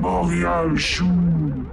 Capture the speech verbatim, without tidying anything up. Montréal joue.